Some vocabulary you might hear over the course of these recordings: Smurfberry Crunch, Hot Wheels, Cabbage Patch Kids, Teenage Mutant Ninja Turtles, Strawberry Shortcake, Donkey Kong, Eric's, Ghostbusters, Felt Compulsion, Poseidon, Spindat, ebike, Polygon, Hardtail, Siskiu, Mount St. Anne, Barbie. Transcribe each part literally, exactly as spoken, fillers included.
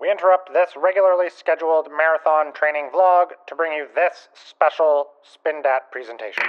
We interrupt this regularly scheduled marathon training vlog to bring you this special Spindat presentation.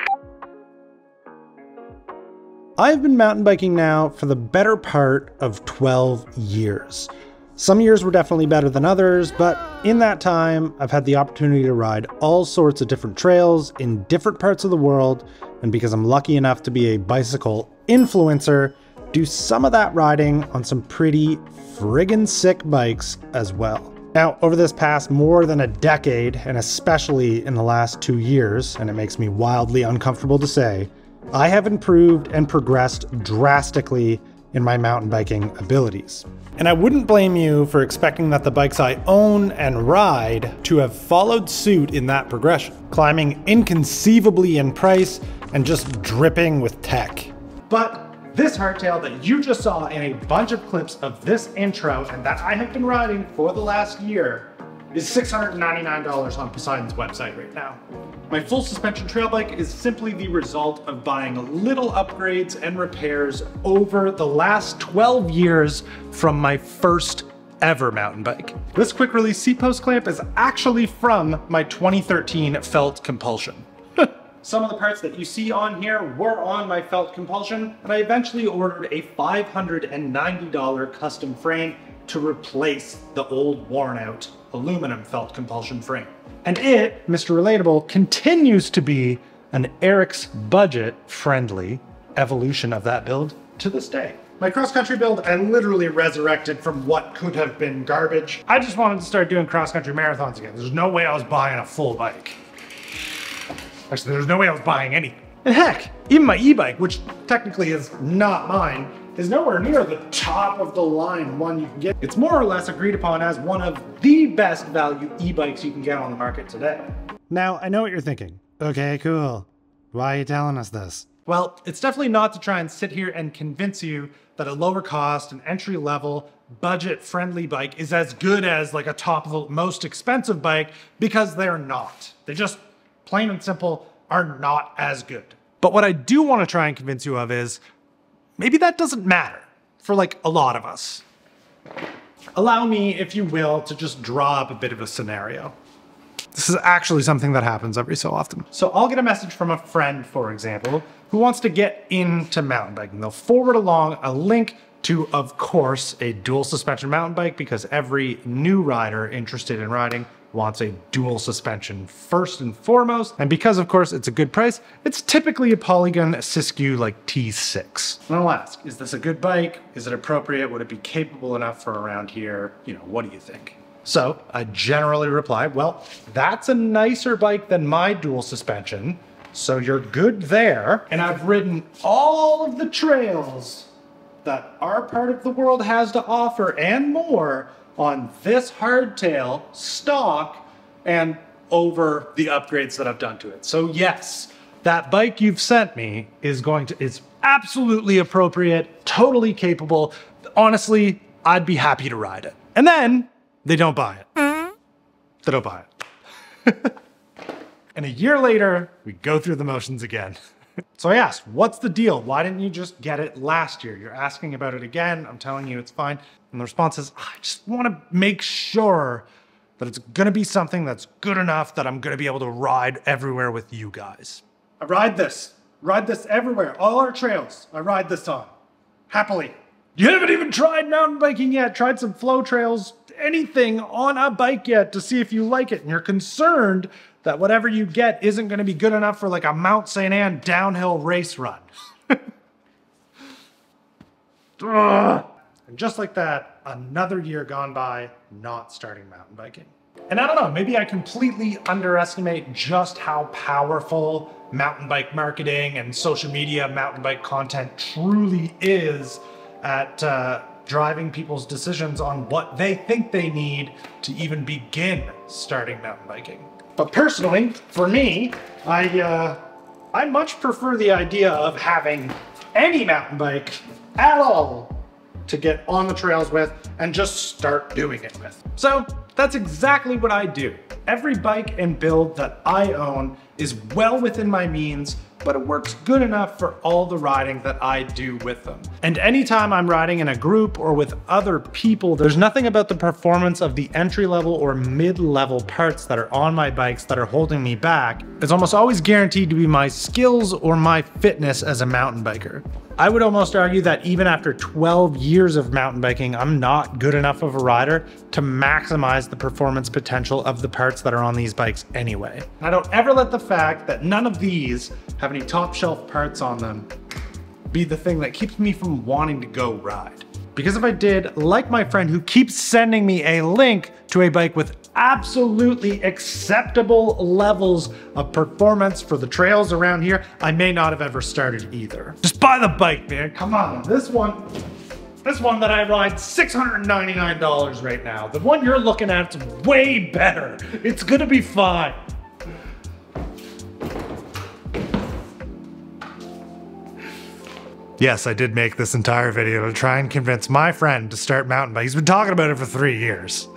I've been mountain biking now for the better part of twelve years. Some years were definitely better than others, but in that time, I've had the opportunity to ride all sorts of different trails in different parts of the world, and because I'm lucky enough to be a bicycle influencer, do some of that riding on some pretty friggin' sick bikes as well. Now, over this past more than a decade, and especially in the last two years, and it makes me wildly uncomfortable to say, I have improved and progressed drastically in my mountain biking abilities. And I wouldn't blame you for expecting that the bikes I own and ride to have followed suit in that progression, climbing inconceivably in price and just dripping with tech. But this hardtail that you just saw in a bunch of clips of this intro and that I have been riding for the last year is six hundred ninety-nine dollars on Poseidon's website right now. My full suspension trail bike is simply the result of buying little upgrades and repairs over the last twelve years from my first ever mountain bike. This quick release seat post clamp is actually from my twenty thirteen Felt Compulsion. Some of the parts that you see on here were on my Felt Compulsion, and I eventually ordered a five hundred ninety dollar custom frame to replace the old worn-out aluminum Felt Compulsion frame. And it, Mister Relatable, continues to be an Eric's budget-friendly evolution of that build to this day. My cross-country build, I literally resurrected from what could have been garbage. I just wanted to start doing cross-country marathons again. There's no way I was buying a full bike. Actually, there's no way I was buying anything. And heck, even my e-bike, which technically is not mine, is nowhere near the top of the line one you can get. It's more or less agreed upon as one of the best value e-bikes you can get on the market today. Now, I know what you're thinking. Okay, cool. Why are you telling us this? Well, it's definitely not to try and sit here and convince you that a lower cost, an entry level, budget-friendly bike is as good as like a top of the most expensive bike, because they're not. They just, plain and simple, are not as good. But what I do want to try and convince you of is maybe that doesn't matter for like a lot of us. Allow me, if you will, to just draw up a bit of a scenario. This is actually something that happens every so often. So I'll get a message from a friend, for example, who wants to get into mountain biking. They'll forward along a link to, of course, a dual suspension mountain bike, because every new rider interested in riding wants a dual suspension first and foremost. And because, of course, it's a good price, it's typically a Polygon Siskiu like T six. And I'll ask, is this a good bike? Is it appropriate? Would it be capable enough for around here? You know, what do you think? So I generally reply, well, that's a nicer bike than my dual suspension, so you're good there. And I've ridden all of the trails that our part of the world has to offer and more on this hardtail stock and over the upgrades that I've done to it. So yes, that bike you've sent me is going to, is absolutely appropriate, totally capable. Honestly, I'd be happy to ride it. And then they don't buy it. Mm-hmm. They don't buy it. And a year later, we go through the motions again. So I asked, what's the deal? Why didn't you just get it last year? You're asking about it again. I'm telling you it's fine. And the response is, I just want to make sure that it's going to be something that's good enough that I'm going to be able to ride everywhere with you guys. I ride this. Ride this everywhere. All our trails. I ride this on. Happily. You haven't even tried mountain biking yet. Tried some flow trails, anything on a bike yet to see if you like it. And you're concerned that whatever you get isn't going to be good enough for like a Mount Saint Anne downhill race run. And just like that, another year gone by, not starting mountain biking. And I don't know, maybe I completely underestimate just how powerful mountain bike marketing and social media mountain bike content truly is at uh, driving people's decisions on what they think they need to even begin starting mountain biking. But personally, for me, I, uh, I much prefer the idea of having any mountain bike at all to get on the trails with and just start doing it with. So that's exactly what I do. Every bike and build that I own is well within my means but it works good enough for all the riding that I do with them. And anytime I'm riding in a group or with other people, there's nothing about the performance of the entry-level or mid-level parts that are on my bikes that are holding me back. It's almost always guaranteed to be my skills or my fitness as a mountain biker. I would almost argue that even after twelve years of mountain biking, I'm not good enough of a rider to maximize the performance potential of the parts that are on these bikes anyway. I don't ever let the fact that none of these have any top shelf parts on them be the thing that keeps me from wanting to go ride. Because if I did, like my friend who keeps sending me a link to a bike with absolutely acceptable levels of performance for the trails around here, I may not have ever started either. Just buy the bike, man, come on. This one, this one that I ride, six hundred ninety-nine dollars right now. The one you're looking at is way better. It's gonna be fine. Yes, I did make this entire video to try and convince my friend to start mountain biking. He's been talking about it for three years.